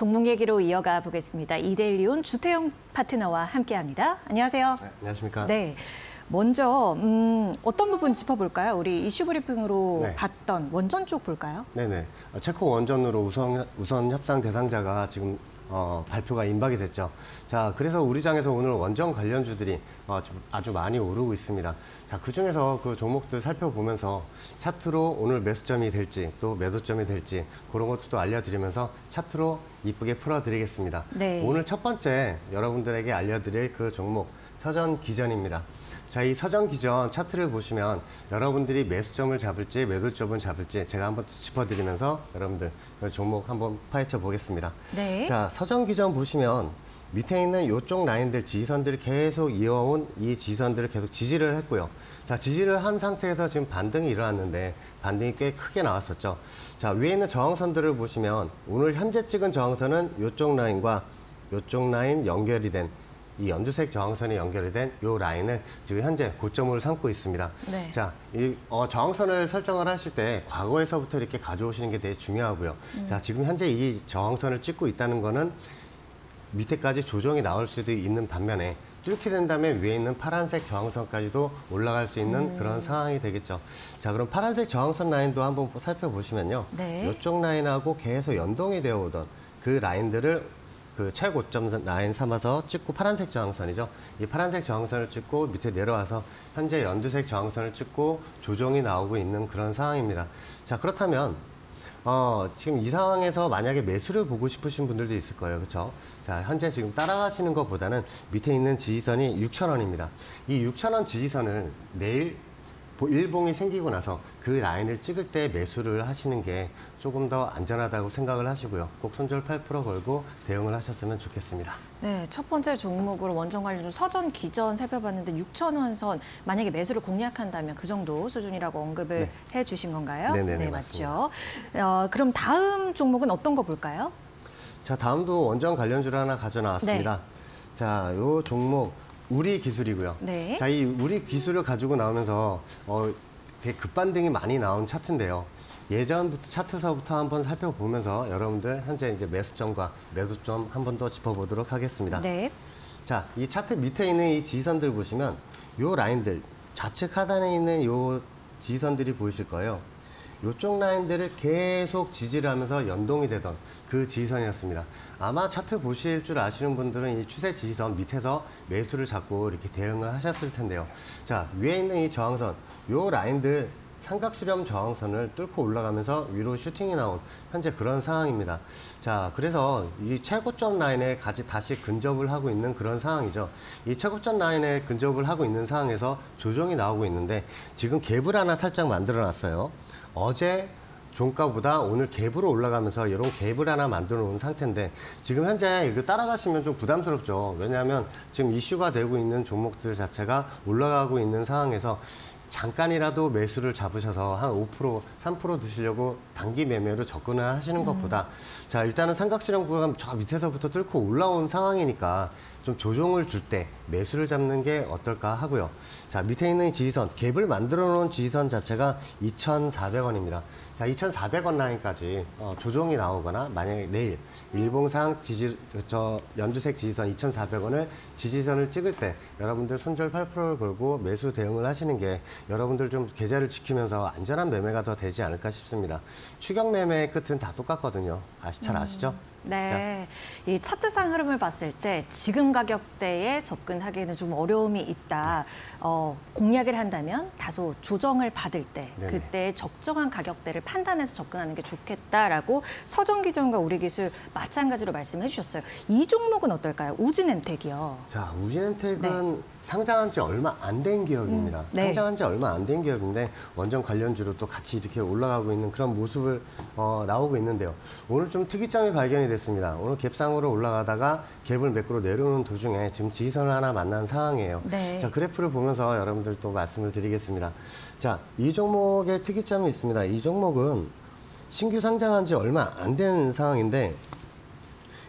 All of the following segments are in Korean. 종목 얘기로 이어가 보겠습니다. 이데일리온 주태영 파트너와 함께합니다. 안녕하세요. 네, 안녕하십니까. 네, 먼저 어떤 부분 짚어볼까요? 우리 이슈 브리핑으로 네. 봤던 원전 쪽 볼까요? 네네. 체코 원전으로 우선 협상 대상자가 지금 발표가 임박이 됐죠. 자, 그래서 우리 장에서 오늘 원전 관련주들이 아주 많이 오르고 있습니다. 자, 그중에서 그 종목들 살펴보면서 차트로 오늘 매수점이 될지 또 매도점이 될지 그런 것도 알려드리면서 차트로 이쁘게 풀어드리겠습니다. 네. 오늘 첫 번째 여러분들에게 알려드릴 그 종목 서전기전입니다. 자, 이 서전기전 차트를 보시면 여러분들이 매수점을 잡을지 매도점을 잡을지 제가 한번 짚어드리면서 여러분들 종목 한번 파헤쳐 보겠습니다. 네. 자, 서전기전 보시면 밑에 있는 이쪽 라인들 지지선들이 계속 이어온 이 지지선들을 계속 지지를 했고요. 자, 지지를 한 상태에서 지금 반등이 일어났는데 반등이 꽤 크게 나왔었죠. 자, 위에 있는 저항선들을 보시면 오늘 현재 찍은 저항선은 이쪽 라인과 이쪽 라인 연결이 된 이 연두색 저항선이 연결이 된 이 라인을 지금 현재 고점으로 삼고 있습니다. 네. 자, 이 저항선을 설정을 하실 때 과거에서부터 이렇게 가져오시는 게 되게 중요하고요. 자, 지금 현재 이 저항선을 찍고 있다는 거는 밑에까지 조정이 나올 수도 있는 반면에 뚫게 된 다음에 위에 있는 파란색 저항선까지도 올라갈 수 있는 그런 상황이 되겠죠. 자, 그럼 파란색 저항선 라인도 한번 살펴보시면요. 네. 이쪽 라인하고 계속 연동이 되어 오던 그 라인들을 그 최고점 라인 삼아서 찍고 파란색 저항선이죠. 이 파란색 저항선을 찍고 밑에 내려와서 현재 연두색 저항선을 찍고 조정이 나오고 있는 그런 상황입니다. 자, 그렇다면 지금 이 상황에서 만약에 매수를 보고 싶으신 분들도 있을 거예요. 그렇죠? 자, 현재 지금 따라가시는 것보다는 밑에 있는 지지선이 6,000원입니다. 이 6,000원 지지선을 내일 일봉이 생기고 나서 그 라인을 찍을 때 매수를 하시는 게 조금 더 안전하다고 생각을 하시고요. 꼭 손절 8% 걸고 대응을 하셨으면 좋겠습니다. 네, 첫 번째 종목으로 원전 관련주 서전기전 살펴봤는데 6,000원 선 만약에 매수를 공략한다면 그 정도 수준이라고 언급을 네. 해주신 건가요? 네네네, 네, 맞죠. 그럼 다음 종목은 어떤 거 볼까요? 자, 다음도 원전 관련주를 하나 가져나왔습니다. 네. 자, 요 종목. 우리기술이고요. 네. 자, 이 우리기술을 가지고 나오면서 되게 급반등이 많이 나온 차트인데요. 예전부터 차트서부터 한번 살펴보면서 여러분들 현재 이제 매수점과 매도점 한 번 더 짚어보도록 하겠습니다. 네. 자, 이 차트 밑에 있는 이 지지선들 보시면 요 라인들 좌측 하단에 있는 요 지지선들이 보이실 거예요. 요쪽 라인들을 계속 지지를 하면서 연동이 되던 그 지지선이었습니다. 아마 차트 보실 줄 아시는 분들은 이 추세 지지선 밑에서 매수를 잡고 이렇게 대응을 하셨을 텐데요. 자, 위에 있는 이 저항선, 요 라인들 삼각수렴 저항선을 뚫고 올라가면서 위로 슈팅이 나온 현재 그런 상황입니다. 자, 그래서 이 최고점 라인에 다시 근접을 하고 있는 그런 상황이죠. 이 최고점 라인에 근접을 하고 있는 상황에서 조정이 나오고 있는데 지금 갭을 하나 살짝 만들어놨어요. 어제 종가보다 오늘 갭으로 올라가면서 이런 갭을 하나 만들어 놓은 상태인데 지금 현재 이거 따라가시면 좀 부담스럽죠. 왜냐하면 지금 이슈가 되고 있는 종목들 자체가 올라가고 있는 상황에서 잠깐이라도 매수를 잡으셔서 한 5%, 3% 드시려고 단기 매매로 접근을 하시는 것보다 자, 일단은 삼각수렴 구간 저 밑에서부터 뚫고 올라온 상황이니까 좀 조정을 줄 때 매수를 잡는 게 어떨까 하고요. 자, 밑에 있는 지지선, 갭을 만들어 놓은 지지선 자체가 2,400원입니다. 자, 2,400원 라인까지 조정이 나오거나 만약에 내일 일봉상 연두색 지지선 2,400원을 지지선을 찍을 때 여러분들 손절 8%를 걸고 매수 대응을 하시는 게 여러분들 좀 계좌를 지키면서 안전한 매매가 더 되지 않을까 싶습니다. 추격 매매의 끝은 다 똑같거든요. 잘 아시죠? 네, 이 차트상 흐름을 봤을 때 지금 가격대에 접근하기에는 좀 어려움이 있다. 공략을 한다면 다소 조정을 받을 때 네네. 그때 적정한 가격대를 판단해서 접근하는 게 좋겠다라고 서전기전과 우리기술 마찬가지로 말씀해 주셨어요. 이 종목은 어떨까요? 우진엔텍이요. 자, 우진엔텍은 네. 상장한 지 얼마 안 된 기업입니다. 네. 상장한 지 얼마 안 된 기업인데 원전 관련주로 또 같이 이렇게 올라가고 있는 그런 모습을 나오고 있는데요. 오늘 좀 특이점이 발견이 됐습니다. 오늘 갭상으로 올라가다가 갭을 매끄러 내려오는 도중에 지금 지지선을 하나 만난 상황이에요. 네. 자, 그래프를 보면서 여러분들 또 말씀을 드리겠습니다. 자, 이 종목의 특이점이 있습니다. 이 종목은 신규 상장한 지 얼마 안 된 상황인데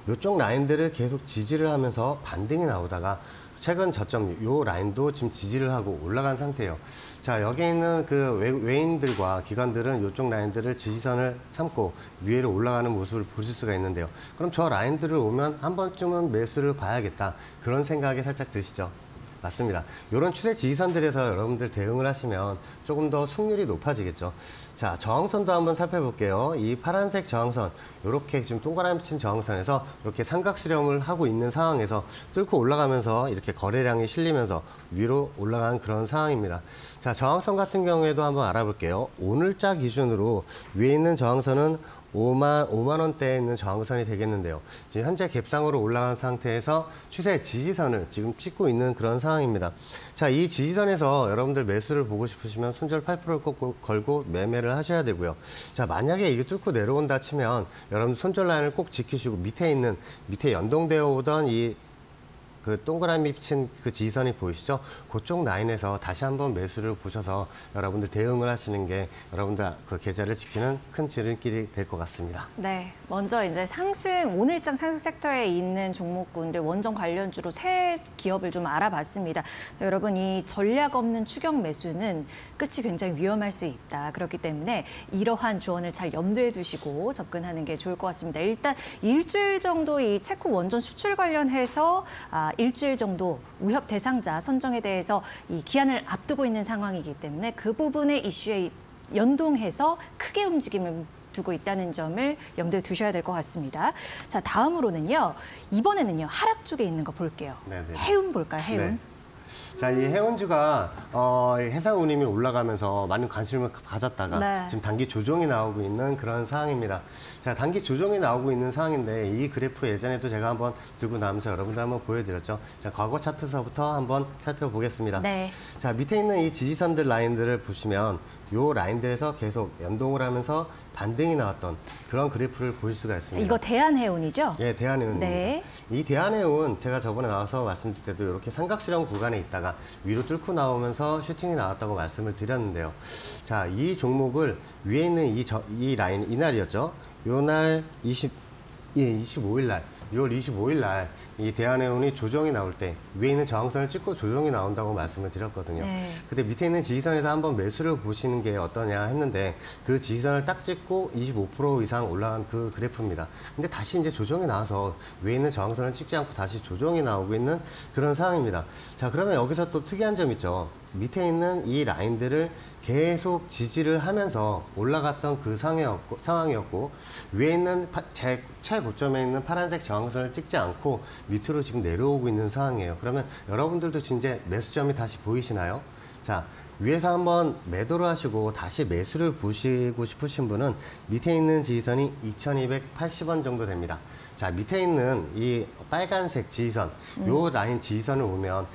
이쪽 라인들을 계속 지지를 하면서 반등이 나오다가 최근 저점 요 라인도 지금 지지를 하고 올라간 상태예요. 자, 여기 있는 그 외인들과 기관들은 이쪽 라인들을 지지선을 삼고 위로 올라가는 모습을 보실 수가 있는데요. 그럼 저 라인들을 오면 한 번쯤은 매수를 봐야겠다, 그런 생각이 살짝 드시죠? 맞습니다. 이런 추세 지지선들에서 여러분들 대응을 하시면 조금 더 승률이 높아지겠죠. 자, 저항선도 한번 살펴볼게요. 이 파란색 저항선, 이렇게 지금 동그라미 친 저항선에서 이렇게 삼각 수렴을 하고 있는 상황에서 뚫고 올라가면서 이렇게 거래량이 실리면서 위로 올라간 그런 상황입니다. 자, 저항선 같은 경우에도 한번 알아볼게요. 오늘자 기준으로 위에 있는 저항선은 5만 원대에 있는 저항선이 되겠는데요. 지금 현재 갭상으로 올라간 상태에서 추세 지지선을 지금 찍고 있는 그런 상황입니다. 자, 이 지지선에서 여러분들 매수를 보고 싶으시면 손절 8%를 꼭 걸고 매매를 하셔야 되고요. 자, 만약에 이게 뚫고 내려온다 치면 여러분 손절 라인을 꼭 지키시고 밑에 연동되어 오던 이 그 동그라미 친 그 지지선이 보이시죠? 그쪽 라인에서 다시 한번 매수를 보셔서 여러분들 대응을 하시는 게 여러분들 그 계좌를 지키는 큰 지름길이 될 것 같습니다. 네, 먼저 이제 오늘장 상승 섹터에 있는 종목군들 원정 관련주로 새 기업을 좀 알아봤습니다. 여러분, 이 전략 없는 추격 매수는 끝이 굉장히 위험할 수 있다. 그렇기 때문에 이러한 조언을 잘 염두에 두시고 접근하는 게 좋을 것 같습니다. 일단 일주일 정도 이 체코 원전 수출 관련해서 일주일 정도 위협 대상자 선정에 대해서 이 기한을 앞두고 있는 상황이기 때문에 그 부분의 이슈에 연동해서 크게 움직임을 두고 있다는 점을 염두에 두셔야 될 것 같습니다. 자, 다음으로는요. 이번에는요. 하락 쪽에 있는 거 볼게요. 네네. 해운 볼까요? 해운. 네. 자, 이 해운주가 해상운임이 올라가면서 많은 관심을 가졌다가 네. 지금 단기 조정이 나오고 있는 그런 상황입니다. 자, 단기 조정이 나오고 있는 상황인데 이 그래프 예전에도 제가 한번 들고 나면서 여러분들 한번 보여드렸죠. 자, 과거 차트서부터 한번 살펴보겠습니다. 네. 자, 밑에 있는 이 지지선들 라인들을 보시면 요 라인들에서 계속 연동을 하면서 반등이 나왔던 그런 그래프를 보실 수가 있습니다. 이거 대한해운이죠? 예, 대한해운입니다. 네. 이 대한해운 제가 저번에 나와서 말씀드릴 때도 이렇게 삼각수렴 구간에 있다가 위로 뚫고 나오면서 슈팅이 나왔다고 말씀을 드렸는데요. 자, 이 종목을 위에 있는 이 라인, 이날이었죠? 요날 25일 날, 6월 25일 날 이 대한해운이 조정이 나올 때 위에 있는 저항선을 찍고 조정이 나온다고 말씀을 드렸거든요. 네. 근데 밑에 있는 지지선에서 한번 매수를 보시는 게 어떠냐 했는데 그 지지선을 딱 찍고 25% 이상 올라간 그 그래프입니다. 근데 다시 이제 조정이 나와서 위에 있는 저항선을 찍지 않고 다시 조정이 나오고 있는 그런 상황입니다. 자, 그러면 여기서 또 특이한 점 있죠. 밑에 있는 이 라인들을 계속 지지를 하면서 올라갔던 그 상황이었고 위에 있는 최고점에 있는 파란색 저항선을 찍지 않고 밑으로 지금 내려오고 있는 상황이에요. 그러면 여러분들도 이제 매수점이 다시 보이시나요? 자, 위에서 한번 매도를 하시고 다시 매수를 보시고 싶으신 분은 밑에 있는 지지선이 2280원 정도 됩니다. 자, 밑에 있는 이 빨간색 지지선, 요 라인 지지선을 보면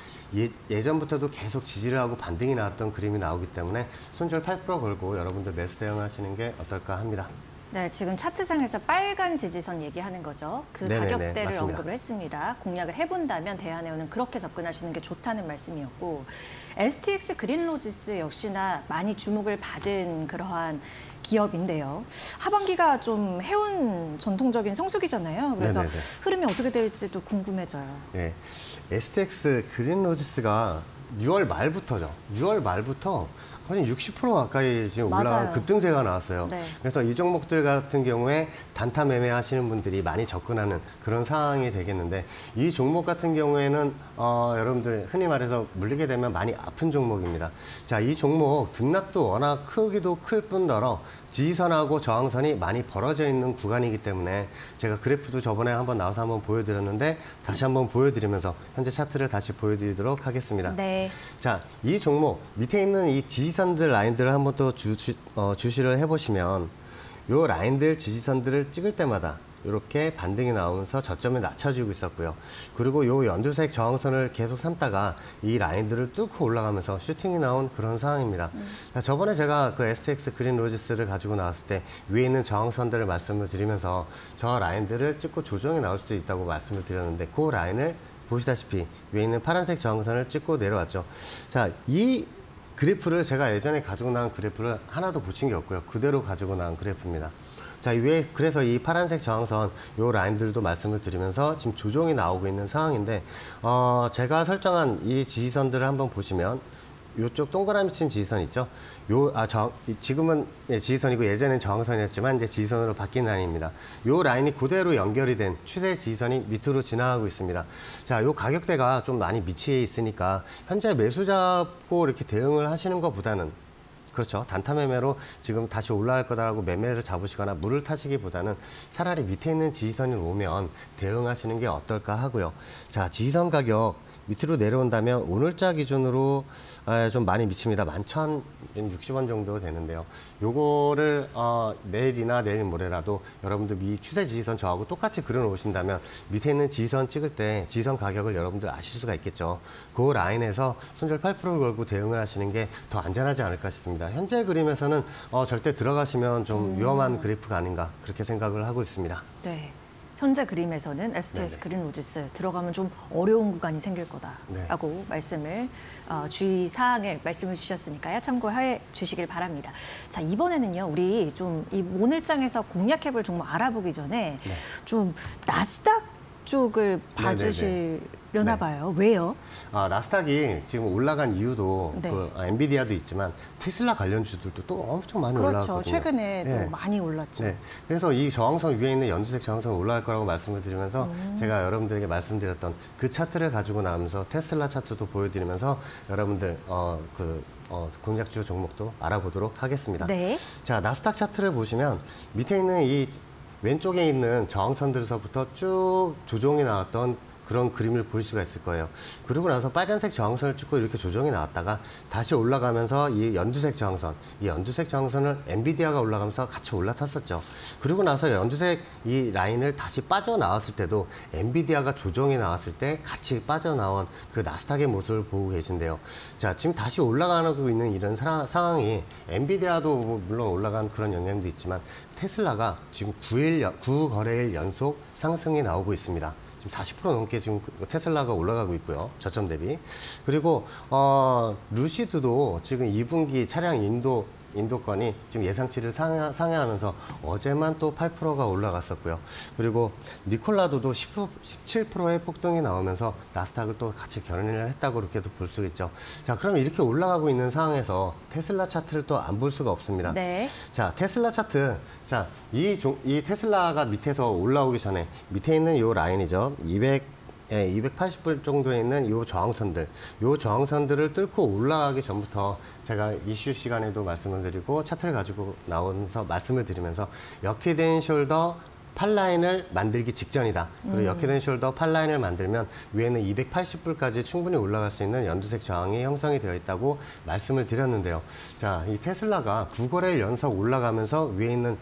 예전부터도 계속 지지를 하고 반등이 나왔던 그림이 나오기 때문에 손절 8% 걸고 여러분들 매수 대응하시는 게 어떨까 합니다. 네, 지금 차트상에서 빨간 지지선 얘기하는 거죠. 그 네네네, 가격대를 맞습니다. 언급을 했습니다. 공략을 해본다면 대한해운은 그렇게 접근하시는 게 좋다는 말씀이었고 STX 그린로지스 역시나 많이 주목을 받은 그러한 기업인데요. 하반기가 좀 해운 전통적인 성수기잖아요. 그래서 네네네. 흐름이 어떻게 될지도 궁금해져요. 네, STX 그린로지스가 6월 말부터죠. 6월 말부터 거의 60% 가까이 지금 올라간 급등세가 나왔어요. 네. 그래서 이 종목들 같은 경우에 단타 매매하시는 분들이 많이 접근하는 그런 상황이 되겠는데 이 종목 같은 경우에는 여러분들 흔히 말해서 물리게 되면 많이 아픈 종목입니다. 자, 이 종목 등락도 워낙 크기도 클 뿐더러 지지선하고 저항선이 많이 벌어져 있는 구간이기 때문에 제가 그래프도 저번에 한번 나와서 한번 보여드렸는데 다시 한번 보여드리면서 현재 차트를 다시 보여드리도록 하겠습니다. 네. 자, 이 종목 밑에 있는 이 지지선들 라인들을 한번 또 주시를 해보시면 요 라인들 지지선들을 찍을 때마다 이렇게 반등이 나오면서 저점을 낮춰지고 있었고요. 그리고 요 연두색 저항선을 계속 삼다가 이 라인들을 뚫고 올라가면서 슈팅이 나온 그런 상황입니다. 자, 저번에 제가 그 STX 그린로지스를 가지고 나왔을 때 위에 있는 저항선들을 말씀을 드리면서 저 라인들을 찍고 조정이 나올 수도 있다고 말씀을 드렸는데 그 라인을 보시다시피 위에 있는 파란색 저항선을 찍고 내려왔죠. 자, 이 그래프를 제가 예전에 가지고 나온 그래프를 하나도 고친 게 없고요. 그대로 가지고 나온 그래프입니다. 자, 위에 그래서 이 파란색 저항선 요 라인들도 말씀을 드리면서 지금 조정이 나오고 있는 상황인데 제가 설정한 이 지지선들을 한번 보시면 요쪽 동그라미 친 지지선 있죠? 지금은 지지선이고 예전엔 저항선이었지만 이제 지지선으로 바뀐 라인입니다. 요 라인이 그대로 연결이 된 추세 지지선이 밑으로 지나가고 있습니다. 자, 요 가격대가 좀 많이 밑에 있으니까 현재 매수 잡고 이렇게 대응을 하시는 것보다는 그렇죠. 단타 매매로 지금 다시 올라갈 거다라고 매매를 잡으시거나 물을 타시기보다는 차라리 밑에 있는 지지선이 오면 대응하시는 게 어떨까 하고요. 자, 지지선 가격 밑으로 내려온다면 오늘자 기준으로 좀 많이 미칩니다. 11,060원 정도 되는데요. 요거를 내일이나 내일 모레라도 여러분들 이 추세 지지선 저하고 똑같이 그려놓으신다면 밑에 있는 지지선 찍을 때 지지선 가격을 여러분들 아실 수가 있겠죠. 그 라인에서 손절 8%를 걸고 대응을 하시는 게 더 안전하지 않을까 싶습니다. 현재 그림에서는 절대 들어가시면 좀 위험한 그래프가 아닌가 그렇게 생각을 하고 있습니다. 네. 현재 그림에서는 STX 그린로지스 들어가면 좀 어려운 구간이 생길 거다라고 네. 말씀을 주의 사항을 말씀을 주셨으니까요. 참고해 주시길 바랍니다. 자, 이번에는요. 우리 좀 이 오늘장에서 공략해볼 종목 알아보기 전에 네. 좀 나스닥 쪽을 봐주시려나 네. 봐요. 왜요? 아, 나스닥이 지금 올라간 이유도 네. 엔비디아도 있지만 테슬라 관련주들도 또 엄청 많이 그렇죠. 올라갔거든요. 최근에 네. 또 많이 올랐죠. 네. 그래서 이 저항선 위에 있는 연두색 저항선 올라갈 거라고 말씀을 드리면서 제가 여러분들에게 말씀드렸던 그 차트를 가지고 나오면서 테슬라 차트도 보여드리면서 여러분들 공략주 종목도 알아보도록 하겠습니다. 네. 자, 나스닥 차트를 보시면 밑에 있는 이 왼쪽에 있는 저항선들에서부터 쭉 조정이 나왔던 그런 그림을 볼 수가 있을 거예요. 그리고 나서 빨간색 저항선을 찍고 이렇게 조정이 나왔다가 다시 올라가면서 이 연두색 저항선, 이 연두색 저항선을 엔비디아가 올라가면서 같이 올라탔었죠. 그리고 나서 연두색 이 라인을 다시 빠져나왔을 때도 엔비디아가 조정이 나왔을 때 같이 빠져나온 그 나스닥의 모습을 보고 계신데요. 자, 지금 다시 올라가고 있는 이런 상황이 엔비디아도 물론 올라간 그런 영향도 있지만 테슬라가 지금 9거래일 연속 상승이 나오고 있습니다. 40% 넘게 지금 테슬라가 올라가고 있고요. 저점 대비. 그리고 루시드도 지금 2분기 차량 인도권이 지금 예상치를 상회하면서 어제만 또 8%가 올라갔었고요. 그리고 니콜라도도 17%의 폭등이 나오면서 나스닥을 또 같이 견인을 했다고 그렇게도 볼 수 있죠. 자, 그럼 이렇게 올라가고 있는 상황에서 테슬라 차트를 또 안 볼 수가 없습니다. 네. 자, 테슬라 차트. 자, 이 테슬라가 밑에서 올라오기 전에 밑에 있는 요 라인이죠. 280불 정도에 있는 요 저항선들을 뚫고 올라가기 전부터 제가 이슈 시간에도 말씀을 드리고 차트를 가지고 나오면서 말씀을 드리면서 역헤드 앤 숄더 팔라인을 만들기 직전이다. 그리고 역헤드 앤 숄더 팔라인을 만들면 위에는 280불까지 충분히 올라갈 수 있는 연두색 저항이 형성이 되어 있다고 말씀을 드렸는데요. 자, 이 테슬라가 9거래일 연속 올라가면서 위에 있는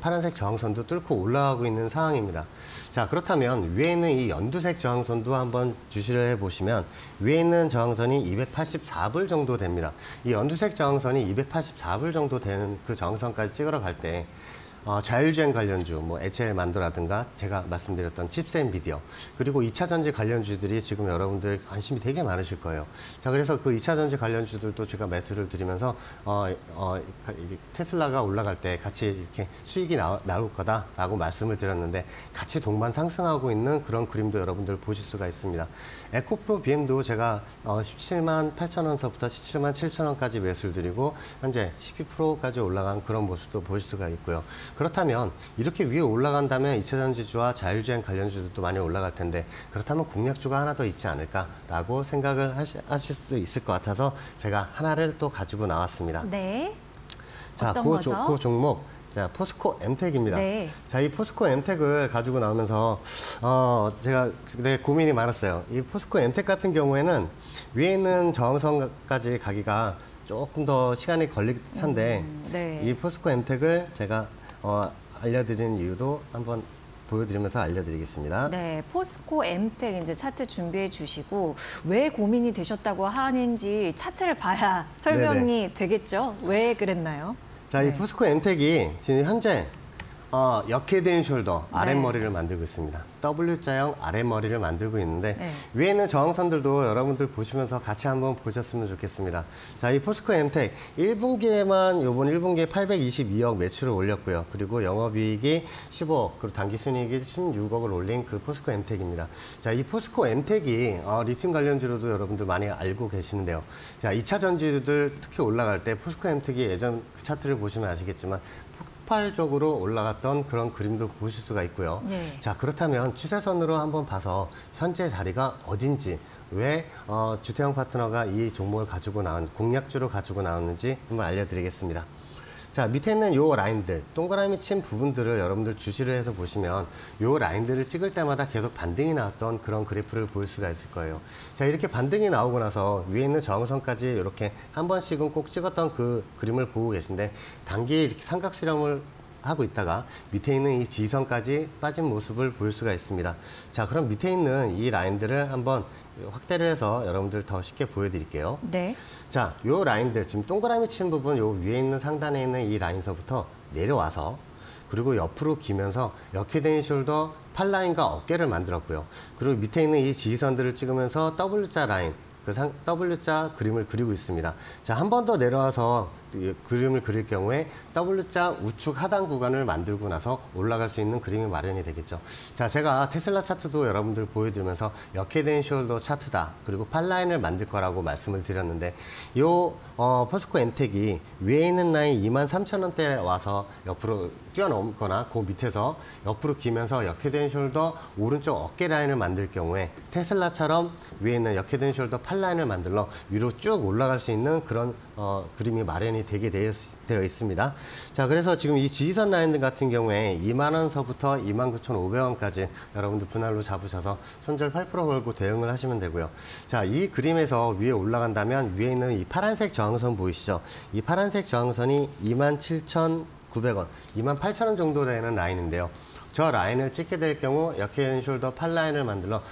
파란색 저항선도 뚫고 올라가고 있는 상황입니다. 자, 그렇다면 위에 있는 이 연두색 저항선도 한번 주시를 해보시면 위에 있는 저항선이 284불 정도 됩니다. 이 연두색 저항선이 284불 정도 되는 그 저항선까지 찍으러 갈 때 자율주행 관련주, 뭐 HL 만도라든가 제가 말씀드렸던 칩스 엔비디어 그리고 2차전지 관련주들이 지금 여러분들 관심이 되게 많으실 거예요. 자, 그래서 그 2차전지 관련주들도 제가 매수를 드리면서 테슬라가 올라갈 때 같이 이렇게 수익이 나올 거다라고 말씀을 드렸는데 같이 동반 상승하고 있는 그런 그림도 여러분들 보실 수가 있습니다. 에코프로 BM도 제가 178,000원서부터 177,000원까지 매수를 드리고 현재 12%까지 올라간 그런 모습도 보실 수가 있고요. 그렇다면 이렇게 위에 올라간다면 2차전지주와 자율주행 관련주들도 많이 올라갈 텐데 그렇다면 공략주가 하나 더 있지 않을까라고 생각을 하실 수 있을 것 같아서 제가 하나를 또 가지고 나왔습니다. 네. 자, 어떤 거죠? 그 종목. 자, 포스코엠텍입니다. 네. 자, 이 포스코엠텍을 가지고 나오면서 제가 되게 고민이 많았어요. 이 포스코엠텍 같은 경우에는 위에 있는 저항선까지 가기가 조금 더 시간이 걸릴 텐데 네. 이 포스코엠텍을 제가 알려드리는 이유도 한번 보여드리면서 알려드리겠습니다. 네, 포스코엠텍 이제 차트 준비해 주시고 왜 고민이 되셨다고 하는지 차트를 봐야 설명이 네네. 되겠죠? 왜 그랬나요? 자, 네. 이 포스코엠텍이 지금 현재 역회대인 숄더, 아랫머리를 만들고 있습니다. W자형 아랫머리를 만들고 있는데 위에는 저항선들도 여러분들 보시면서 같이 한번 보셨으면 좋겠습니다. 자, 이 포스코엠텍 1분기에만 요번 1분기에 822억 매출을 올렸고요. 그리고 영업이익이 15억, 그리고 당기순이익이 16억을 올린 그 포스코엠텍입니다. 자, 이 포스코엠텍이 리튬 관련주로도 여러분들 많이 알고 계시는데요. 자, 2차 전지주들 특히 올라갈 때 포스코엠텍이 예전 그 차트를 보시면 아시겠지만 폭발적으로 올라갔던 그런 그림도 보실 수가 있고요. 자, 그렇다면 추세선으로 한번 봐서 현재 자리가 어딘지, 왜 주태영 파트너가 이 종목을 가지고 나온 공략주로 가지고 나왔는지 한번 알려드리겠습니다. 자, 밑에 있는 요 라인들, 동그라미 친 부분들을 여러분들 주시를 해서 보시면 요 라인들을 찍을 때마다 계속 반등이 나왔던 그런 그래프를 볼 수가 있을 거예요. 자, 이렇게 반등이 나오고 나서 위에 있는 저항선까지 이렇게 한 번씩은 꼭 찍었던 그 그림을 보고 계신데, 단기에 이렇게 삼각 실험을 하고 있다가 밑에 있는 이 지선까지 빠진 모습을 볼 수가 있습니다. 자, 그럼 밑에 있는 이 라인들을 한번 확대를 해서 여러분들 더 쉽게 보여드릴게요. 네. 자, 요 라인들, 지금 동그라미 친 부분, 요 위에 있는 상단에 있는 이 라인서부터 내려와서, 그리고 옆으로 기면서 역회대인 숄더, 팔라인과 어깨를 만들었고요. 그리고 밑에 있는 이 지지선들을 찍으면서 W자 라인, 그 W자 그림을 그리고 있습니다. 자, 한 번 더 내려와서 그림을 그릴 경우에 W자 우측 하단 구간을 만들고 나서 올라갈 수 있는 그림이 마련이 되겠죠. 자, 제가 테슬라 차트도 여러분들 보여드리면서 역회대인 숄더 차트다, 그리고 팔라인을 만들 거라고 말씀을 드렸는데, 요 포스코엠텍이 위에 있는 라인 23,000원대에 와서 옆으로 뛰어넘거나 그 밑에서 옆으로 기면서 역회대인 숄더 오른쪽 어깨 라인을 만들 경우에 테슬라처럼 위에 있는 역회대인 숄더 팔라인을 만들러 위로 쭉 올라갈 수 있는 그런 그림이 마련이 되게 되어 있습니다. 자, 그래서 지금 이 지지선 라인들 같은 경우에 2만원서부터 29,500원까지 여러분들 분할로 잡으셔서 손절 8% 걸고 대응을 하시면 되고요. 자, 이 그림에서 위에 올라간다면 위에 있는 이 파란색 저항선 보이시죠? 이 파란색 저항선이 27,900원, 28,000원 정도 되는 라인인데요. 저 라인을 찍게 될 경우 역회대인 숄더 팔라인을 만들러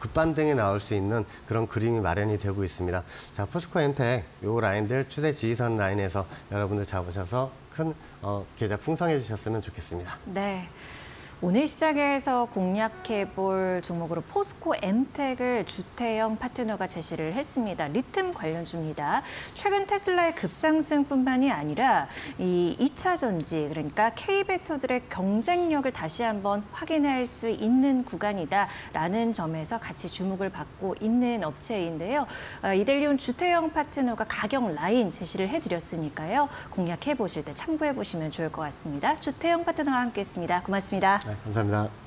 급반등이 나올 수 있는 그런 그림이 마련이 되고 있습니다. 자, 포스코엠텍 요 라인들 추세 지지선 라인에서 여러분들 잡으셔서 큰 계좌 풍성해 주셨으면 좋겠습니다. 네. 오늘 시작에서 공략해볼 종목으로 포스코엠텍을 주태영 파트너가 제시를 했습니다. 리튬 관련주입니다. 최근 테슬라의 급상승뿐만이 아니라 이 2차 전지, 그러니까 K-벡터들의 경쟁력을 다시 한번 확인할 수 있는 구간이다라는 점에서 같이 주목을 받고 있는 업체인데요. 이데일리온 주태영 파트너가 가격 라인 제시를 해드렸으니까요. 공략해보실 때 참고해보시면 좋을 것 같습니다. 주태영 파트너와 함께했습니다. 고맙습니다. 네, 감사합니다.